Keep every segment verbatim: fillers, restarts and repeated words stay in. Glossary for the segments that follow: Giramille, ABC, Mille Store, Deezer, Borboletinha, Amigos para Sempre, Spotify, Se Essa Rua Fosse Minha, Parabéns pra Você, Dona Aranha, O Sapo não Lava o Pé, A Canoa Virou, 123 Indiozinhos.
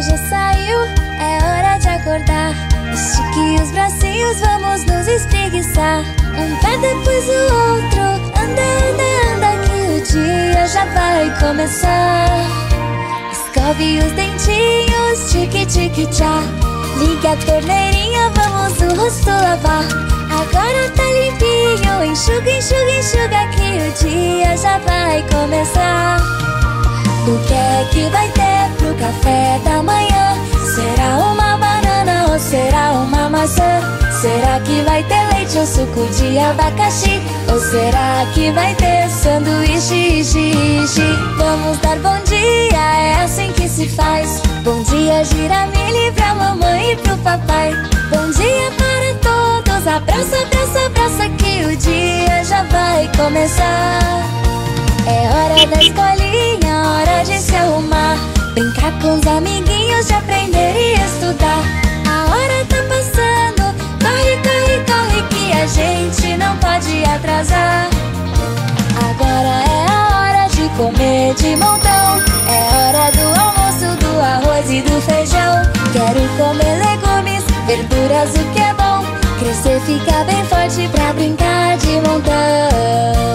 hoje saiu, é hora de acordar. Estique os bracinhos, vamos nos espreguiçar. Um pé depois o outro, anda, anda, anda, que o dia já vai começar. Escove os dentinhos, tique, tique, tchá. Liga a torneirinha, vamos o rosto lavar. Agora tá limpinho, enxuga, enxuga, enxuga, que o dia já vai começar. O que é que vai ter pro café da manhã? Será uma banana ou será uma maçã? Será que vai ter leite ou suco de abacaxi? Ou será que vai ter sanduíche, gi, gi? Vamos dar bom dia, é assim que se faz. Bom dia, Giramille, pra mamãe e pro papai. Bom dia para todos, abraça, abraça, abraça, que o dia já vai começar. É hora da escolinha, hora de se arrumar, brincar com os amiguinhos, de aprender e estudar. A hora tá passando, corre, corre, corre, que a gente não pode atrasar. Agora é a hora de comer de montão, é hora do almoço, do arroz e do feijão. Quero comer legumes, verduras, o que é bom, crescer, ficar bem forte pra brincar de montão.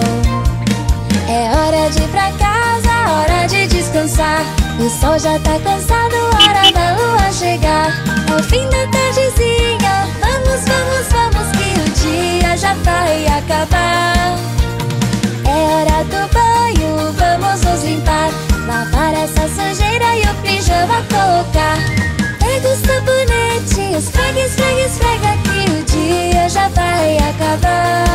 É hora de ir pra casa, hora de descansar. O sol já tá cansado, hora da lua chegar. Ao fim da tardezinha, vamos, vamos, vamos, que o dia já vai acabar. É hora do banho, vamos nos limpar, lavar essa sujeira e o pijama colocar. Pega o sabonete, esfrega, esfrega, esfrega, que o dia já vai acabar.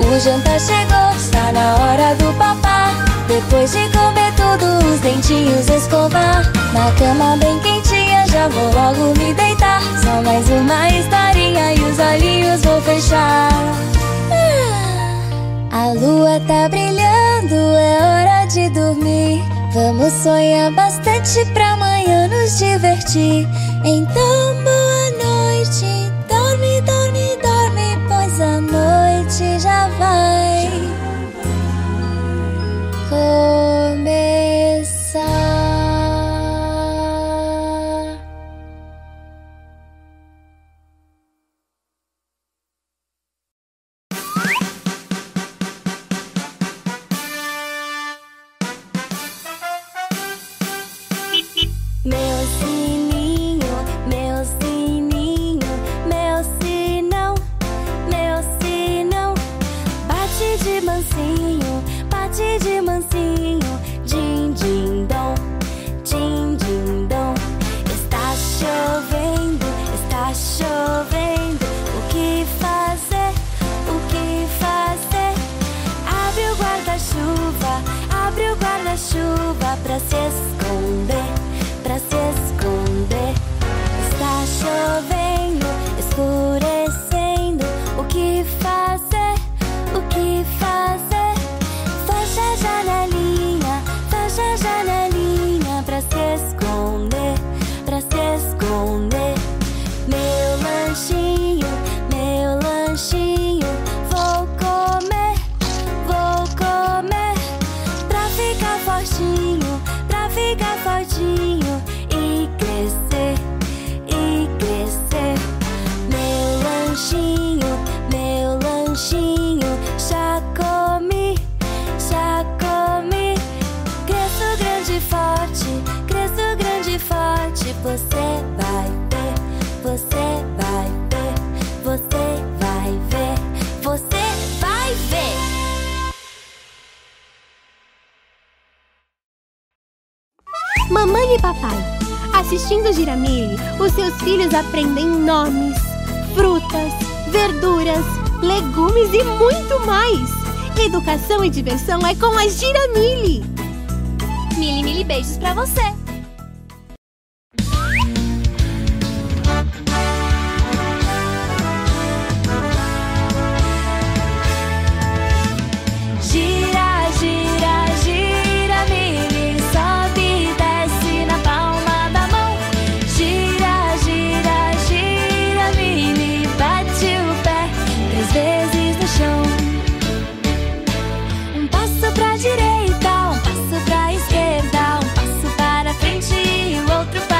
O jantar chegou, está na hora do papá. Depois de comer tudo, os dentinhos escovar. Na cama bem quentinha, já vou logo me deitar. Só mais uma historinha e os olhinhos vou fechar. A lua tá brilhando, é hora de dormir. Vamos sonhar bastante pra amanhã nos divertir. Então boa noite, dorme, dorme, dorme, pois a noite já vai começar. Mamãe e papai, assistindo Giramille, os seus filhos aprendem nomes, frutas, verduras, legumes e muito mais. Educação e diversão é com a Giramille. Mille, mille beijos pra você. Direita, um passo pra esquerda, um passo para frente e outro para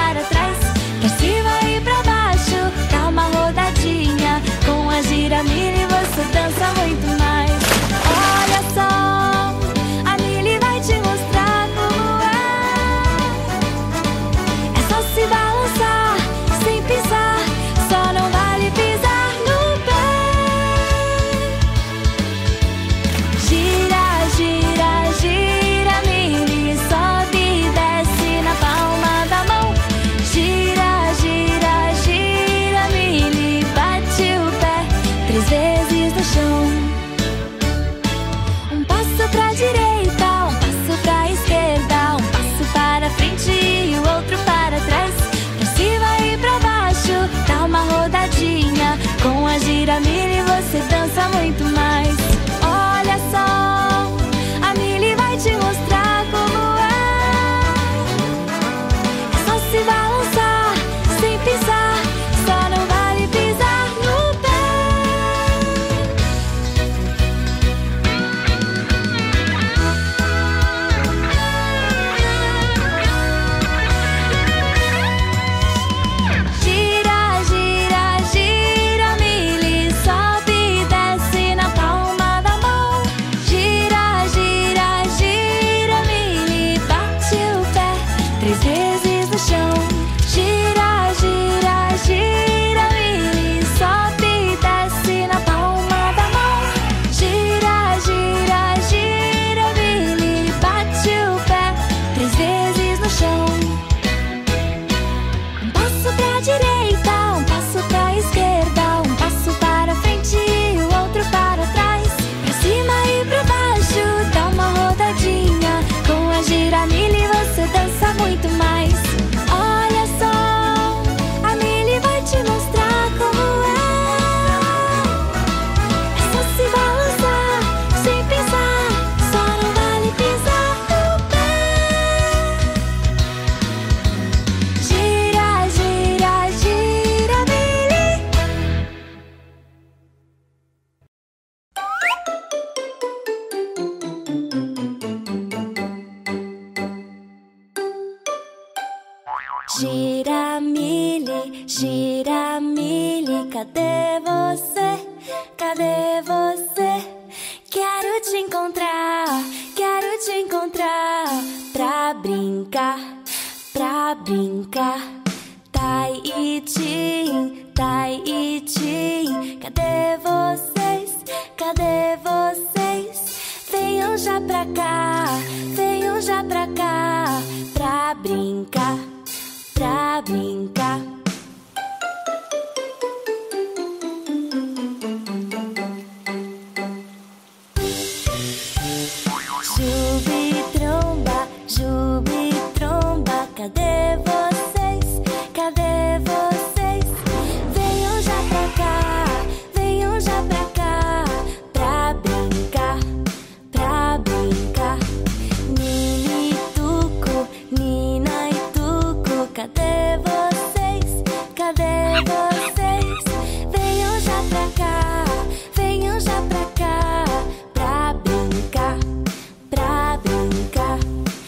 te encontrar, quero te encontrar, pra brincar, pra brincar. Tai e Tim, Tai e Tim, cadê vocês? Cadê vocês? Venham já pra cá, venham já pra cá, pra brincar, pra brincar. Cadê vocês? Cadê vocês? Venham já pra cá, venham já pra cá, pra brincar, pra brincar. Nina e Tuco, Nina e Tuco, cadê vocês? Cadê vocês? Venham já pra cá, venham já pra cá, pra brincar, pra brincar,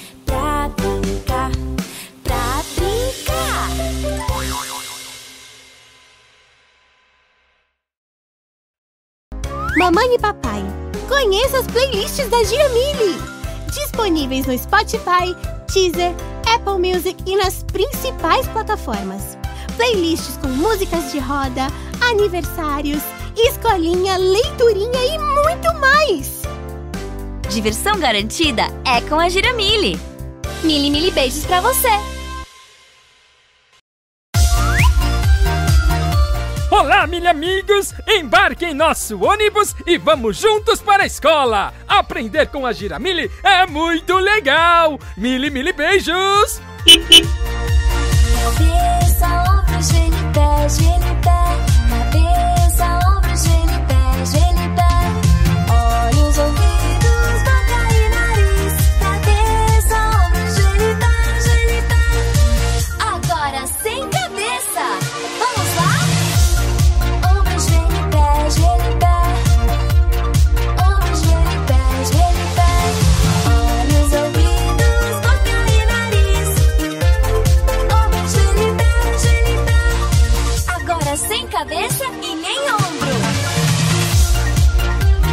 pra brincar. Mamãe e papai, conheça as playlists da Giramille, disponíveis no Spotify, Deezer, Apple Music e nas principais plataformas. Playlists com músicas de roda, aniversários, escolinha, leiturinha e muito mais! Diversão garantida é com a Giramille. Mille, mille beijos pra você! Olá, mille amigos! Embarque em nosso ônibus e vamos juntos para a escola! Aprender com a Giramille é muito legal! Mille, mille beijos! Cabeça, ombros, genipé, genipé. Cabeça, ombros, genipé, genipé. Olhos, ouvidos, boca e nariz. Cabeça, ombros, genipé, genipé. Agora sem cabeça! Vamos lá? Cabeça e nem ombro.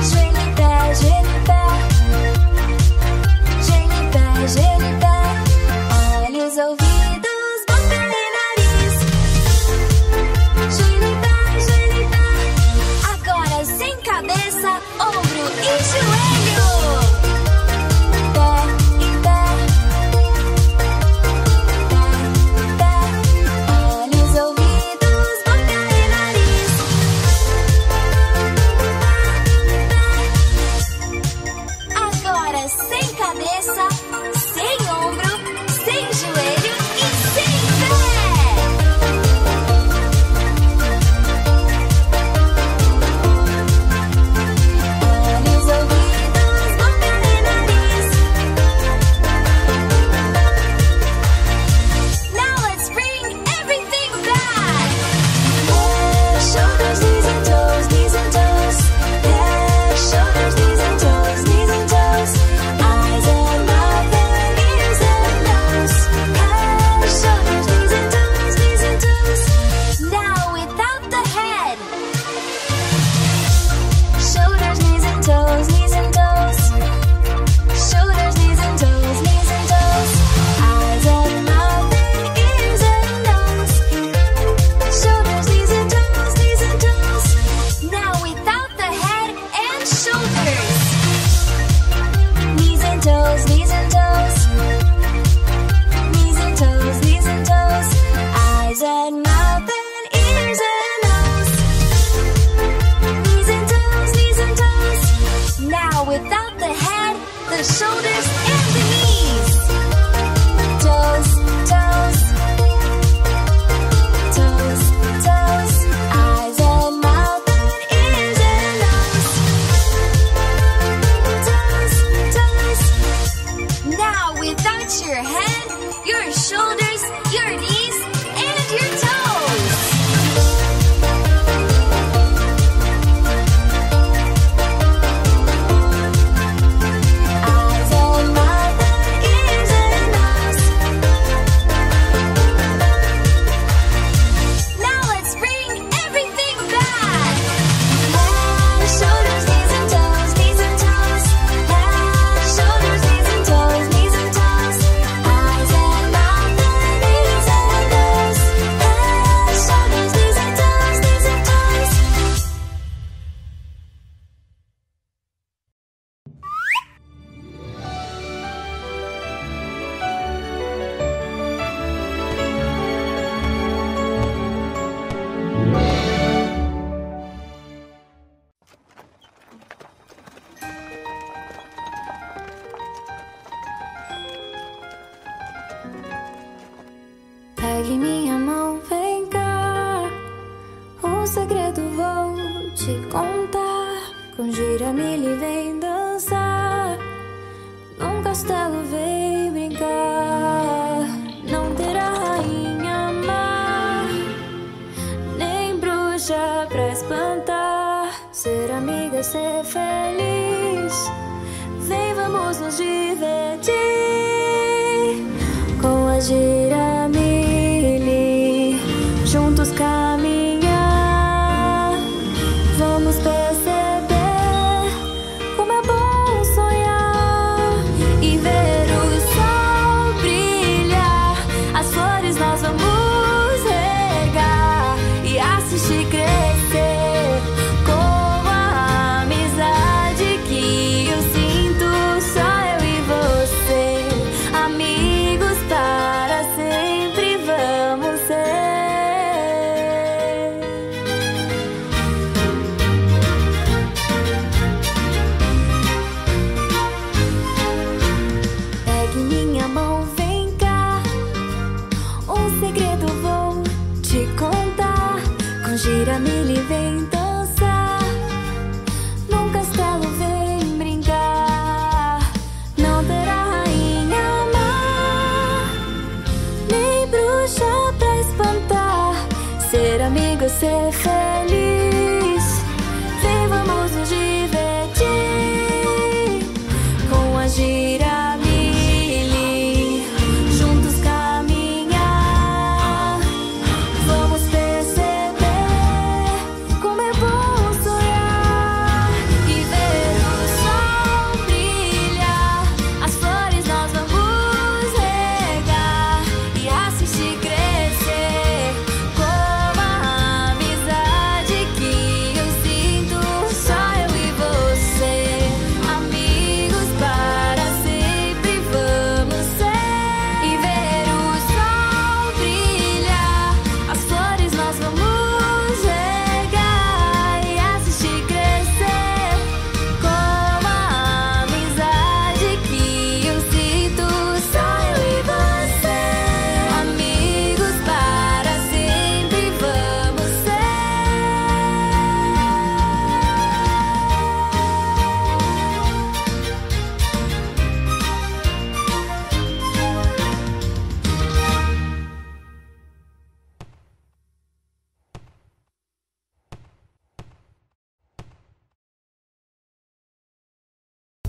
Genipé, genipé. Genipé, genipé. Olhos, ouvidos, boca e nariz. Genipé, genipé. Agora sem cabeça, ombro e joelho. Pé e pé. Pé e pé. Olhos, ouvidos. Oh, Pegue minha mão, vem cá. Um segredo vou te contar. Com Giramille vem dançar. Num castelo vem brincar. Não terá rainha má, nem bruxa pra espantar. Ser amiga, ser feliz. Vem, vamos nos divertir com a Giramille. Juntos caminhar, vamos perceber como é bom sonhar e ver o sol brilhar. As flores nós vamos regar e assistir crescer com a amizade que eu sinto só eu e você, amigos para sempre vamos ser. Giramille vem dançar, num castelo vem brincar. Não terá rainha má, nem bruxa pra espantar. Ser amigo, ser feliz. Vem, vamos nos divertir com a Giramille. Juntos caminhar, vamos perceber.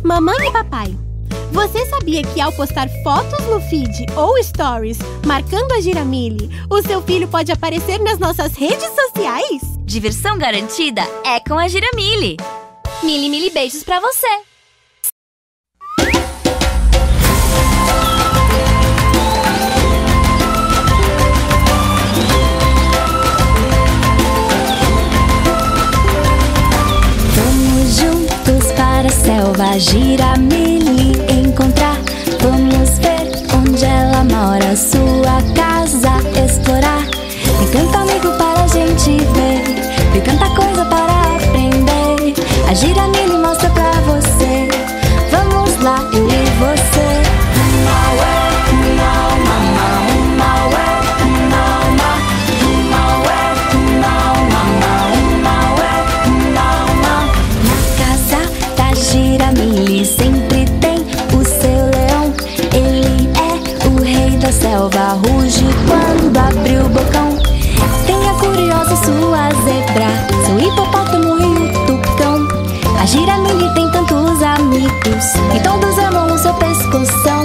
Mamãe e papai, você sabia que ao postar fotos no feed ou stories marcando a Giramille, o seu filho pode aparecer nas nossas redes sociais? Diversão garantida é com a Giramille. Mille, mille beijos pra você! Selva, Giramille encontrar. Vamos ver onde ela mora, sua casa explorar. Me canta, amigo, para a gente ver. Me canta coisa para aprender. A Giramille mostra pra você. Vamos lá, eu e você. Selva ruge quando abre o bocão. Tem a curiosa sua zebra, seu hipopótamo e o tucão. A Giramille tem tantos amigos e todos amam o seu pescoção.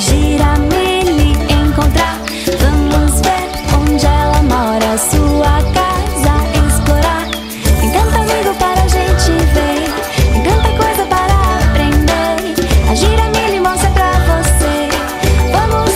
Giramille encontrar. Vamos ver onde ela mora, sua casa explorar. Tem tanta amigo para a gente ver, tem tanta coisa para aprender. A Giramille mostra pra você. Vamos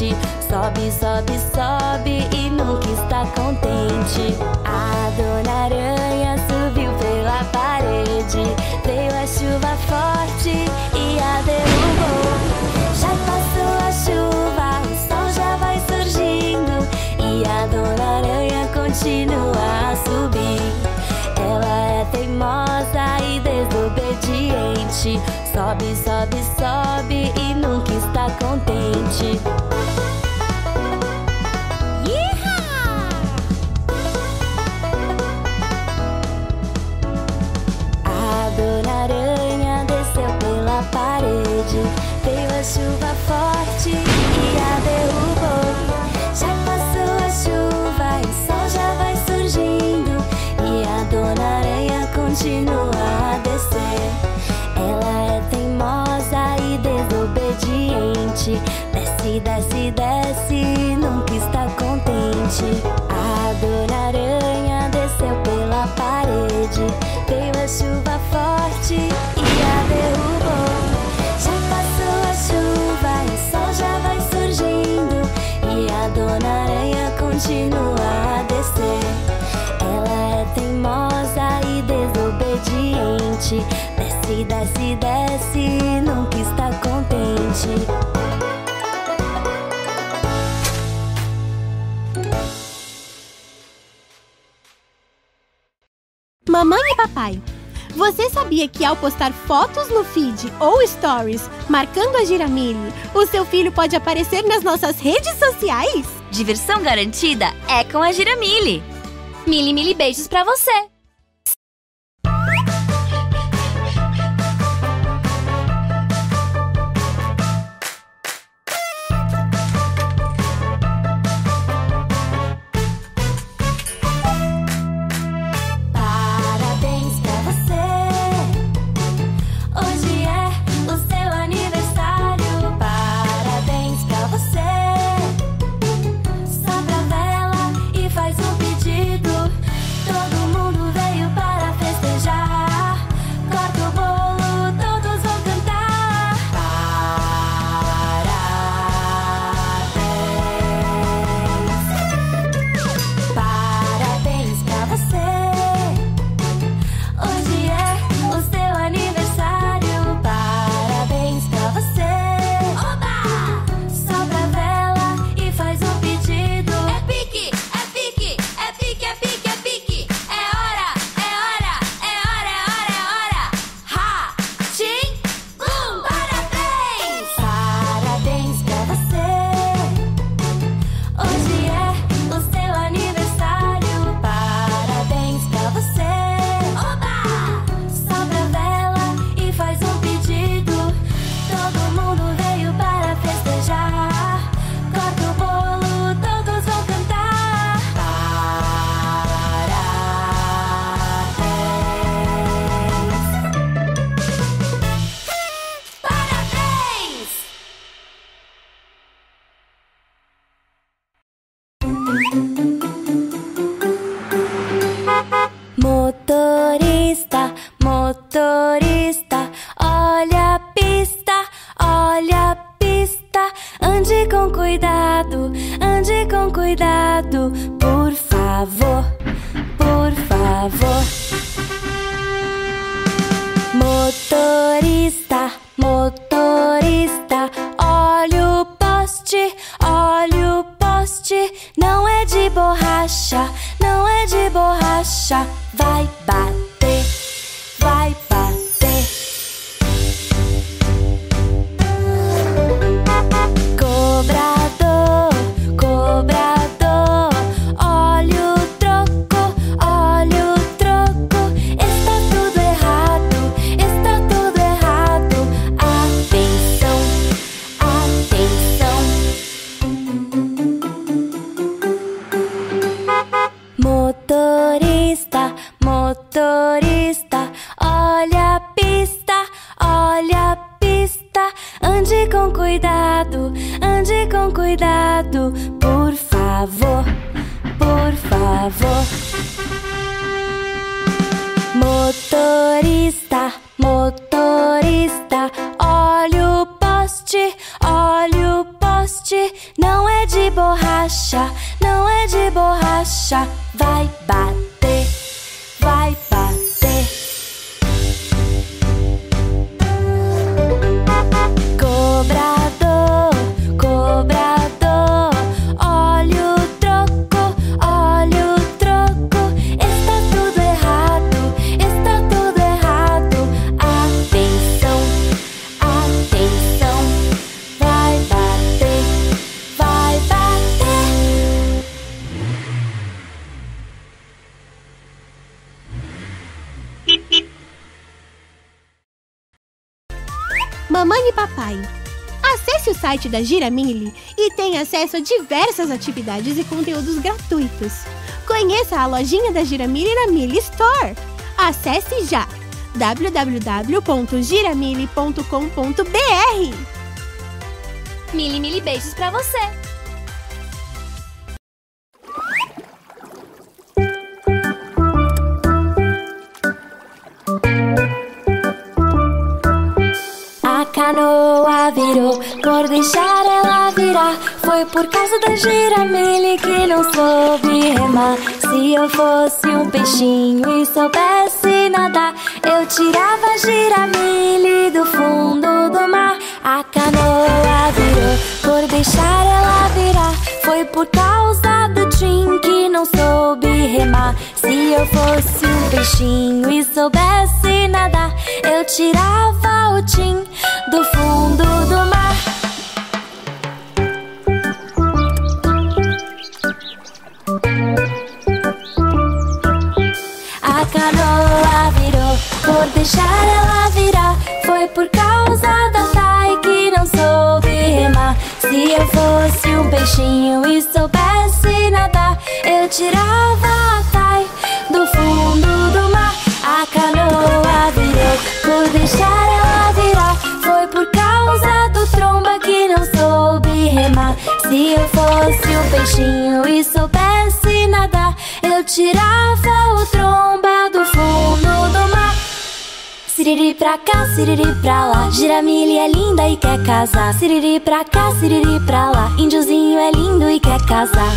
frente. Sobe, sobe, sobe e nunca está contente. A Dona Aranha subiu pela parede, veio a chuva forte e a derrubou. Já passou a chuva, o sol já vai surgindo e a Dona Aranha continua a subir. Ela é teimosa e desobediente. Sobe, sobe, sobe e nunca está contente. A Dona Aranha desceu pela parede, veio a chuva forte e a derrubou. Já passou a chuva e o sol já vai surgindo e a Dona Aranha continua a descer. Ela é teimosa e desobediente. Desce, desce, desce e nunca está contente. A Dona Aranha desceu pela parede, veio a chuva forte e a derrubou. Já passou a chuva e o sol já vai surgindo e a Dona Aranha continua a descer. Ela é teimosa e desobediente. Desce, desce, desce e nunca está contente. Mamãe e papai, você sabia que ao postar fotos no feed ou stories marcando a Giramille, o seu filho pode aparecer nas nossas redes sociais? Diversão garantida é com a Giramille! Mille, mille beijos pra você! Parabéns pra você! Hoje é o seu aniversário! Parabéns pra você! Sopra a vela e faz um pedido. Motorista, olha o poste, olha o poste, não de borracha, não é de borracha. Vai bater, vai bater. Cobrador, cobrador, olha o troco, olha o troco. Está tudo errado, está tudo errado. Atenção, atenção. Vai bater, vai bater. Mamãe e papai, acesse o site da Giramille e tenha acesso a diversas atividades e conteúdos gratuitos. Conheça a lojinha da Giramille na Mille Store. Acesse já w w w ponto giramille ponto com ponto b r. Mille, Mille beijos pra você! A canoa virou, por deixar ela virar. Foi por causa da Giramille que não soube remar. Se eu fosse um peixinho e soubesse nadar, eu tirava a Giramille do fundo do mar. A canoa virou, por deixar ela virar. Foi por causa do Tim que não soube remar. Se eu fosse um peixinho e soubesse nadar, eu tirava o Tim do fundo do mar. A canoa virou, por deixar ela virar. Foi por causa da Thay que não soube remar. Se eu fosse um peixinho e soubesse nadar, eu tirava a Thay do fundo do mar. A canoa virou, por deixar ela virar. Foi por causa do tromba que não soube remar. Se eu fosse um peixinho e soubesse nadar, eu tirava o tromba do fundo do mar. Siriri pra cá, siriri pra lá, Giramille é linda e quer casar. Siriri pra cá, siriri pra lá, índiozinho é lindo e quer casar.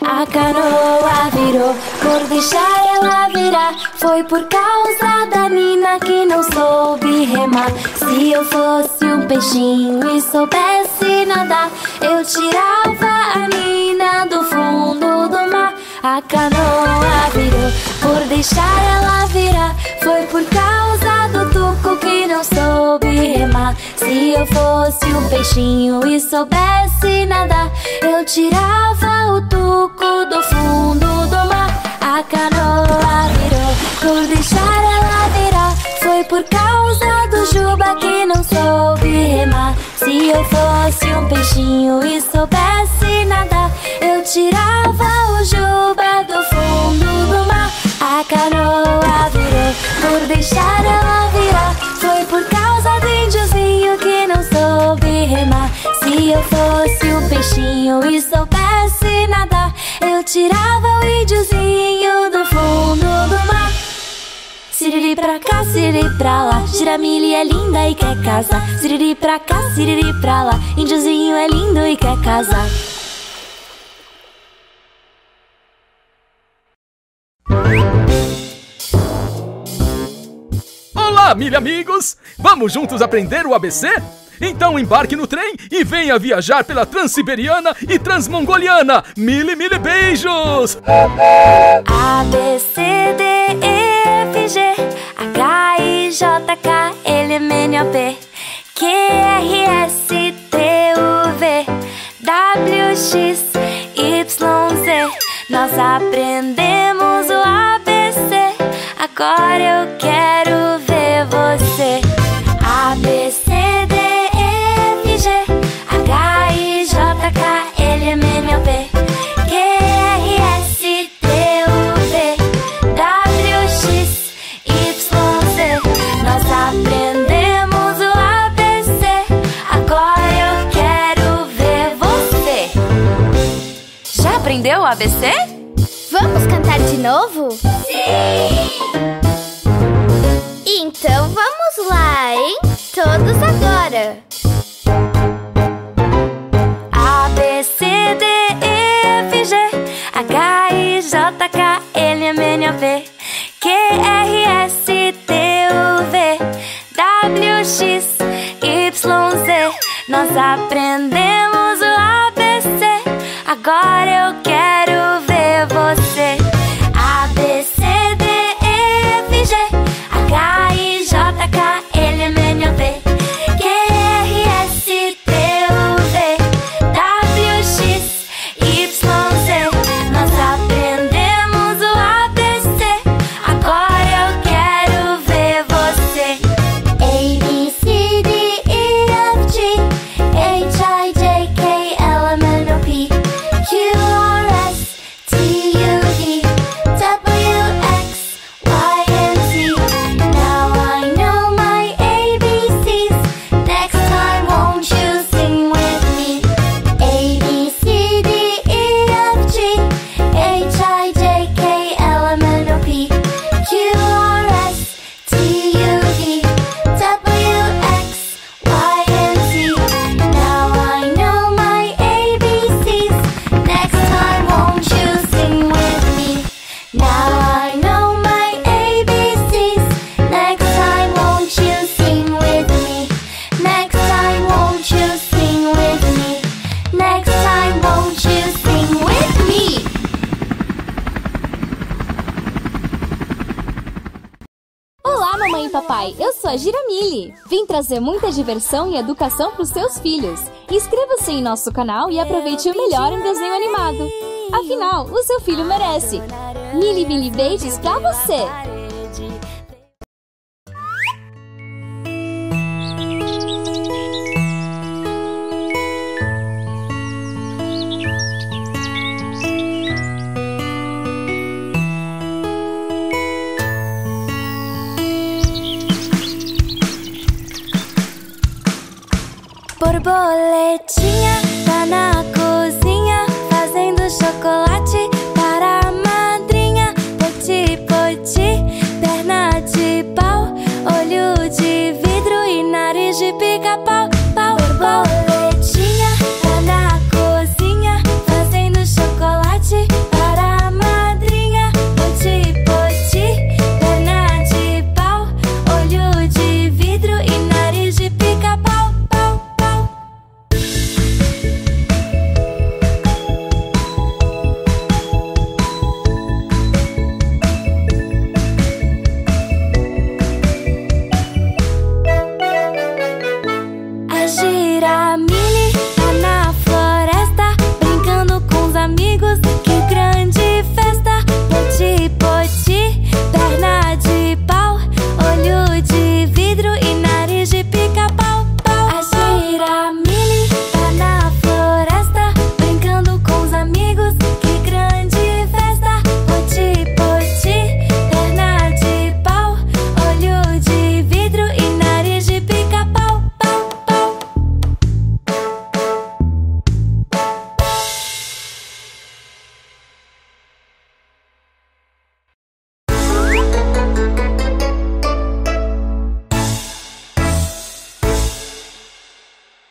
A canoa virou, por deixar ela virar. Foi por causa da Nina que não soube remar. Se eu fosse um peixinho e soubesse nadar, eu tirava a Nina do fundo do mar. A canoa virou, por deixar ela virar. Foi por causa do Tuco que não soube remar. Se eu fosse um peixinho e soubesse nadar, eu tirava o Tuco do fundo do mar. A canoa virou, por deixar ela virar. Foi por causa do Juba que não soube remar. Se eu fosse um peixinho e soubesse nadar, eu tirava o Juba do fundo do mar. A canoa virou, por deixar ela virar. Foi por causa do índiozinho que não soube remar. Se eu fosse um peixinho e soubesse nadar, eu tirava o índiozinho do fundo do mar. Siriri pra cá, siriri pra lá, Giramille é linda e quer casar. Siriri pra cá, siriri pra lá, índiozinho é lindo e quer casar. Olá, Mille amigos! Vamos juntos aprender o A B C? Então embarque no trem e venha viajar pela Transiberiana e Transmongoliana! Mille, Mille beijos! A, B, C, D, E, F, G, H, I, J, K, L, M, N, O, P, Q, R, S, T, U, V, W, X, Y, Z. Nós aprendemos o A B C, agora eu quero ver você. A, B, C, D, E, F, G, H, I, J, K, L, M, N, O, P, Q, R, S, T, U, V, W, X, Y, Z. Nós aprendemos o A B C, agora eu quero ver você. Já aprendeu o A B C? Vamos cantar de novo? Sim! Então vamos lá, hein? Todos agora! A, B, C, Aprendemos o A B C, agora eu quero ver você. A, B, C, D, E, F, G, H, I, J, K, L, M, N, O, P, Q, R, S, T, U, V, W, X, Y, Z. Nós aprendemos o A B C, agora eu quero ver você. A, B, C, D, E, F, G, H, I, J, K, L, M, N, O, P, Q, R, S, T, U, V, W, X, Y, and Z. Now I know my A B Cs. Next time, won't you sing with me? A, B, C, D, E, F, G, H, I, J, K, L, M, N, O, P, Q, R, S, T, U, V, W, X, Y, and Z. Now I know my A B Cs. Next time, won't you sing with me? Now I know my A B Cs. Next time, won't you sing with me? Next time, won't you sing with me? Next time, won't you sing with me? Olá, mamãe e papai! Eu sou a Giramille. Vim trazer muita diversão e educação para os seus filhos. Inscreva-se em nosso canal e aproveite o melhor em desenho animado. Afinal, o seu filho merece. Mille Mille Beijos pra você! Borboletinha tá na cozinha fazendo chocolate para a madrinha. Poti, poti, perna de pau, olho de vidro e nariz de pica-pau. Pau, pau. Borboletinha tá na cozinha fazendo chocolate para a madrinha. Poti, poti, perna de pau, olho de vidro e nariz de pica-pau. Pau, pau. A Giramille tá na floresta, brincando com os amigos, que grande festa. Poti, poti, perna de pau, olho de vidro e nariz de pica-pau. Pau, a Giramille tá na floresta, brincando com os amigos, que grande festa. Poti, poti, perna de pau, olho de vidro e nariz de pica-pau. Pau, pau.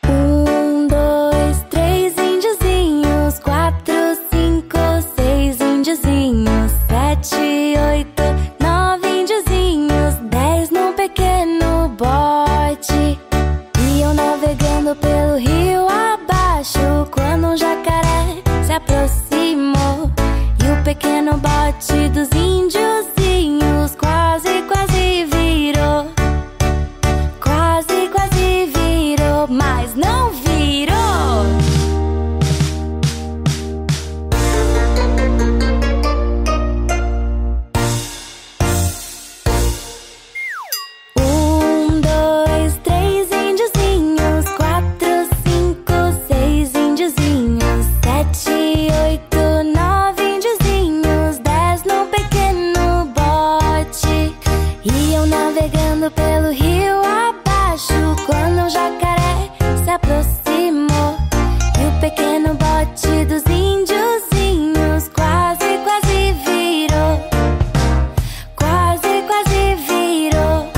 Um, dois, três índiozinhos, quatro, cinco, seis índiozinhos, sete, oito, nove índiozinhos, dez num pequeno bote. Iam navegando pelo rio abaixo quando um jacaré se aproximou. E o pequeno bote dos índiozinhos quase, quase virou. Quase, quase virou, mas não virou. Um, dois, três índiozinhos, quatro, cinco, seis índiozinhos, sete, oito, nove índiozinhos, dez num pequeno bote. Iam navegando pelo rio abaixo quando um jacaré se aproximou. E o pequeno bote dos índiozinhos quase, quase virou. Quase, quase virou.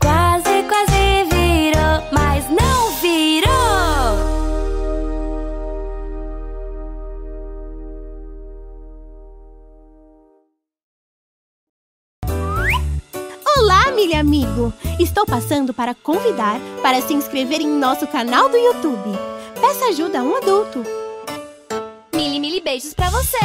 Quase, quase virou, mas não virou. Olá, Mille Oi, amigo! Estou passando para convidar para se inscrever em nosso canal do YouTube. Peça ajuda a um adulto. Mille, mille beijos pra você!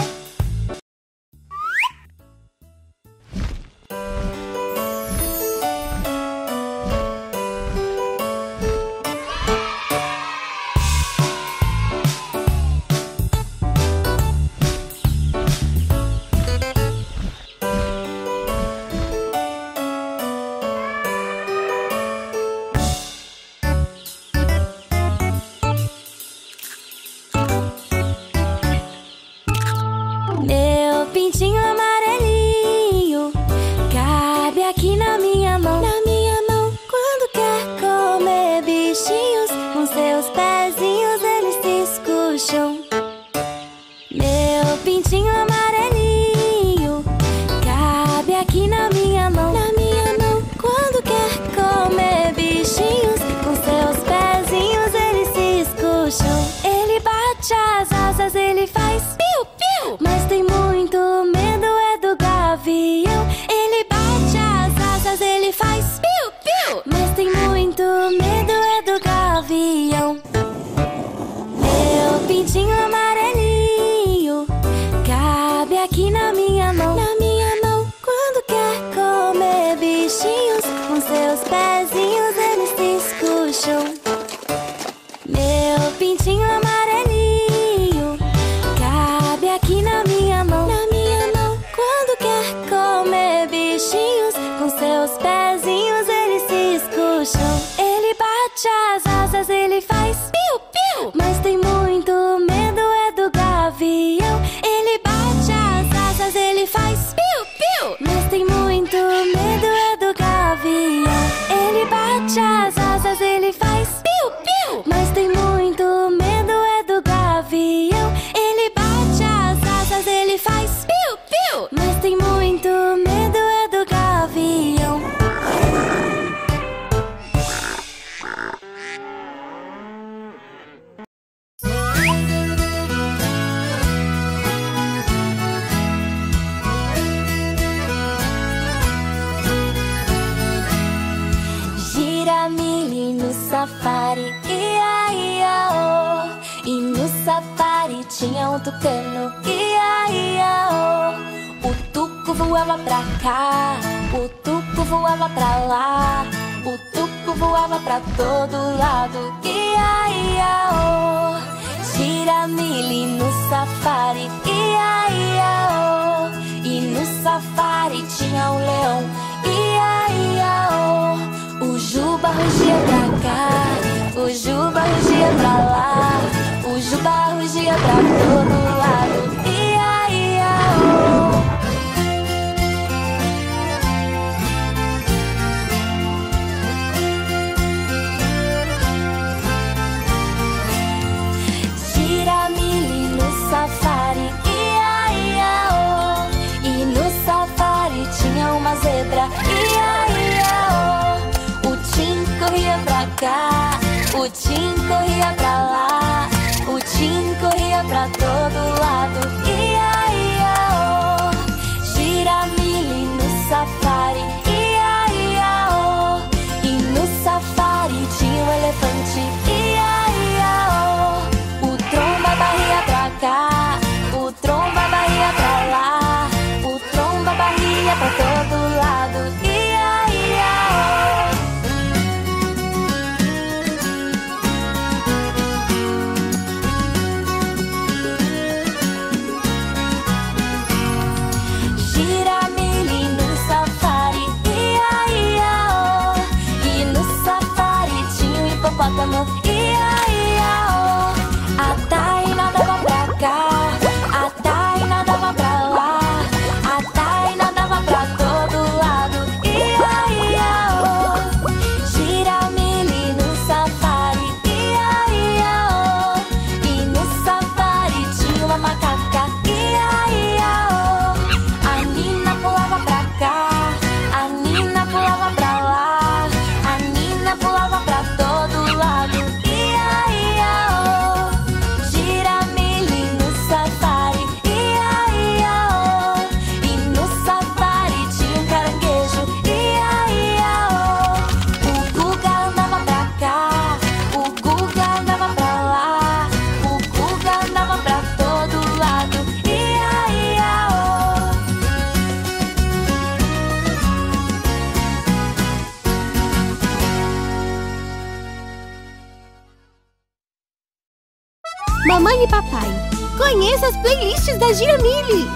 Mamãe e Papai. Conheça as playlists da Giramille,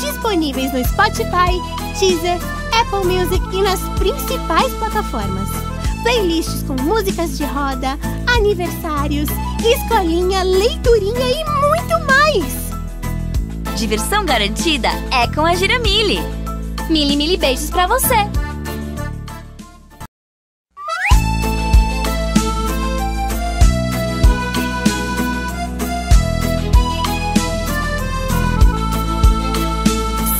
disponíveis no Spotify, Deezer, Apple Music e nas principais plataformas. Playlists com músicas de roda, aniversários, escolinha, leiturinha e muito mais! Diversão garantida é com a Giramille. Mille, mille beijos pra você!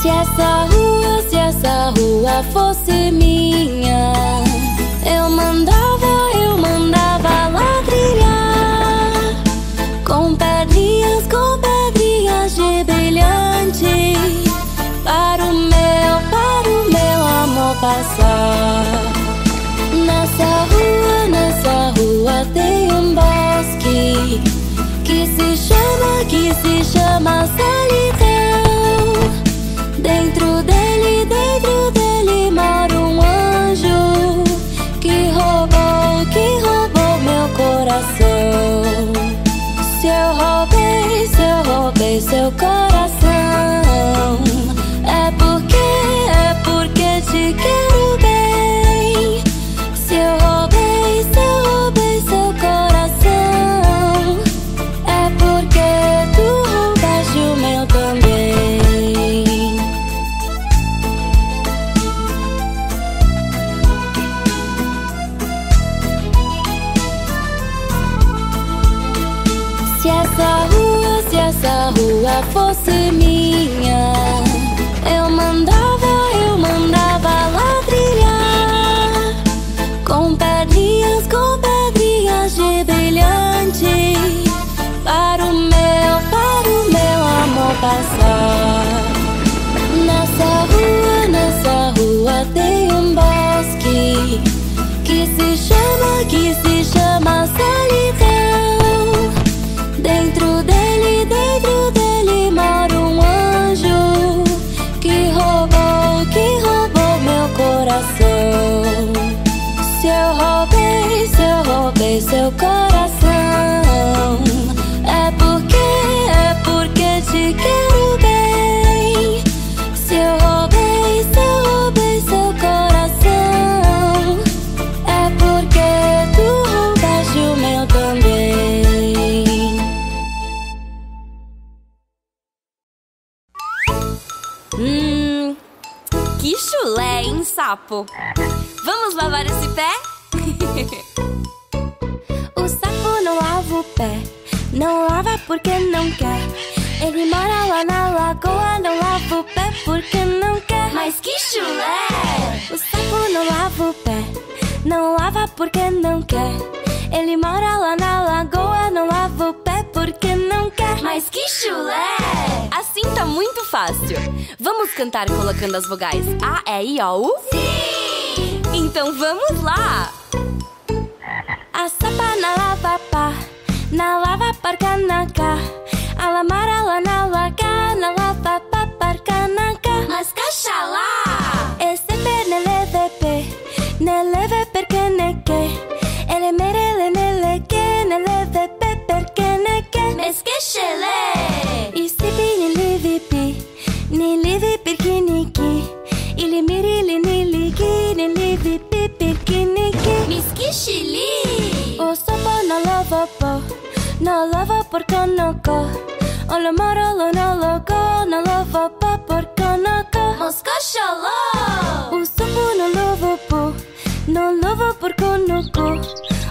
Se essa rua, se essa rua fosse minha, eu mandava, eu mandava lá brilhar, com pedrinhas, com pedrinhas de brilhante, para o meu, para o meu amor passar. Nessa rua, nessa rua tem um bosque que se chama, que se chama solidão. Dentro dele, dentro dele mora um anjo que roubou, que roubou meu coração. Se eu roubei, se eu roubei seu coração, é porque, é porque te quero bem. Se eu roubei, se eu roubei seu coração, é porque tu roubaste o meu também. Se essa rua, se essa rua fosse minha, eu mandava, eu mandava lá brilhar, com pedrinhas, com pedrinhas de brilhante, para o meu, para o meu amor passar. Nessa rua, nessa rua tem um bosque que se chama, que se chama solidão. Dentro dele, dentro dele mora um anjo que roubou, que roubou meu coração. Se eu roubei, se eu roubei seu coração, é porque, é porque te quero bem. Se eu roubei, se eu roubei seu coração, é porque tu roubaste o meu também. Hum, que chulé, hein, sapo? Vamos lavar esse pé? O sapo não lava o pé, não lava porque não quer. Ele mora lá na lagoa, não lava o pé porque não quer. Mas que chulé! O sapo não lava o pé, não lava porque não quer. Ele mora lá na lagoa, não lava o pé porque não quer. Mas que chulé! Assim tá muito fácil. Vamos cantar colocando as vogais A, E, I, O, U? Sim! Então vamos lá! A sapa na lava pá, na lava parca na cá. A lamara lá na laga, na lava pá parca na cá. Mas cachalá! Esse penele vp, nele vp que ne que. Ele merele nele que nele vepe perque ne que. Mas que chele! Istipi ni livipi, ni livi perque niki. Ili mirili ni liki, ni livipi perque niki. Mas que chili! O sapo não lava pó, não lava porque não có. O lomorolo não logo, não lava pó porque não có. Mas que chaló! O sapo não lava pó, não lava porque não có.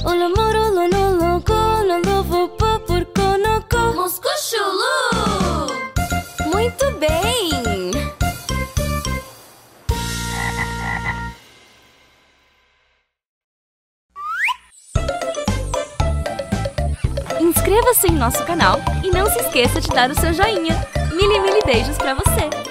O lomorolo não logo, não lava pó porque não có. Mas que chulú! Muito bem! Inscreva-se em nosso canal e não se esqueça de dar o seu joinha. Mille, mille beijos pra você!